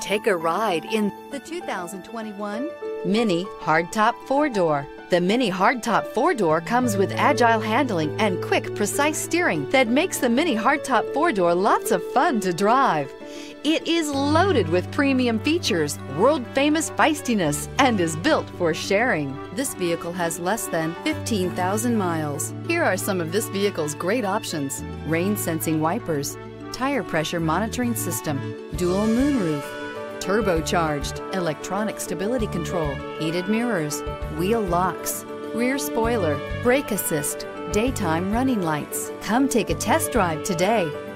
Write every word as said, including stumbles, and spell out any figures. Take a ride in the two thousand twenty-one Mini Hardtop four-Door. The Mini Hardtop four-Door comes with agile handling and quick, precise steering that makes the Mini Hardtop four-Door lots of fun to drive. It is loaded with premium features, world-famous feistiness, and is built for sharing. This vehicle has less than fifteen thousand miles. Here are some of this vehicle's great options: rain-sensing wipers, tire pressure monitoring system, dual moonroof, turbocharged, electronic stability control, heated mirrors, wheel locks, rear spoiler, brake assist, daytime running lights. Come take a test drive today.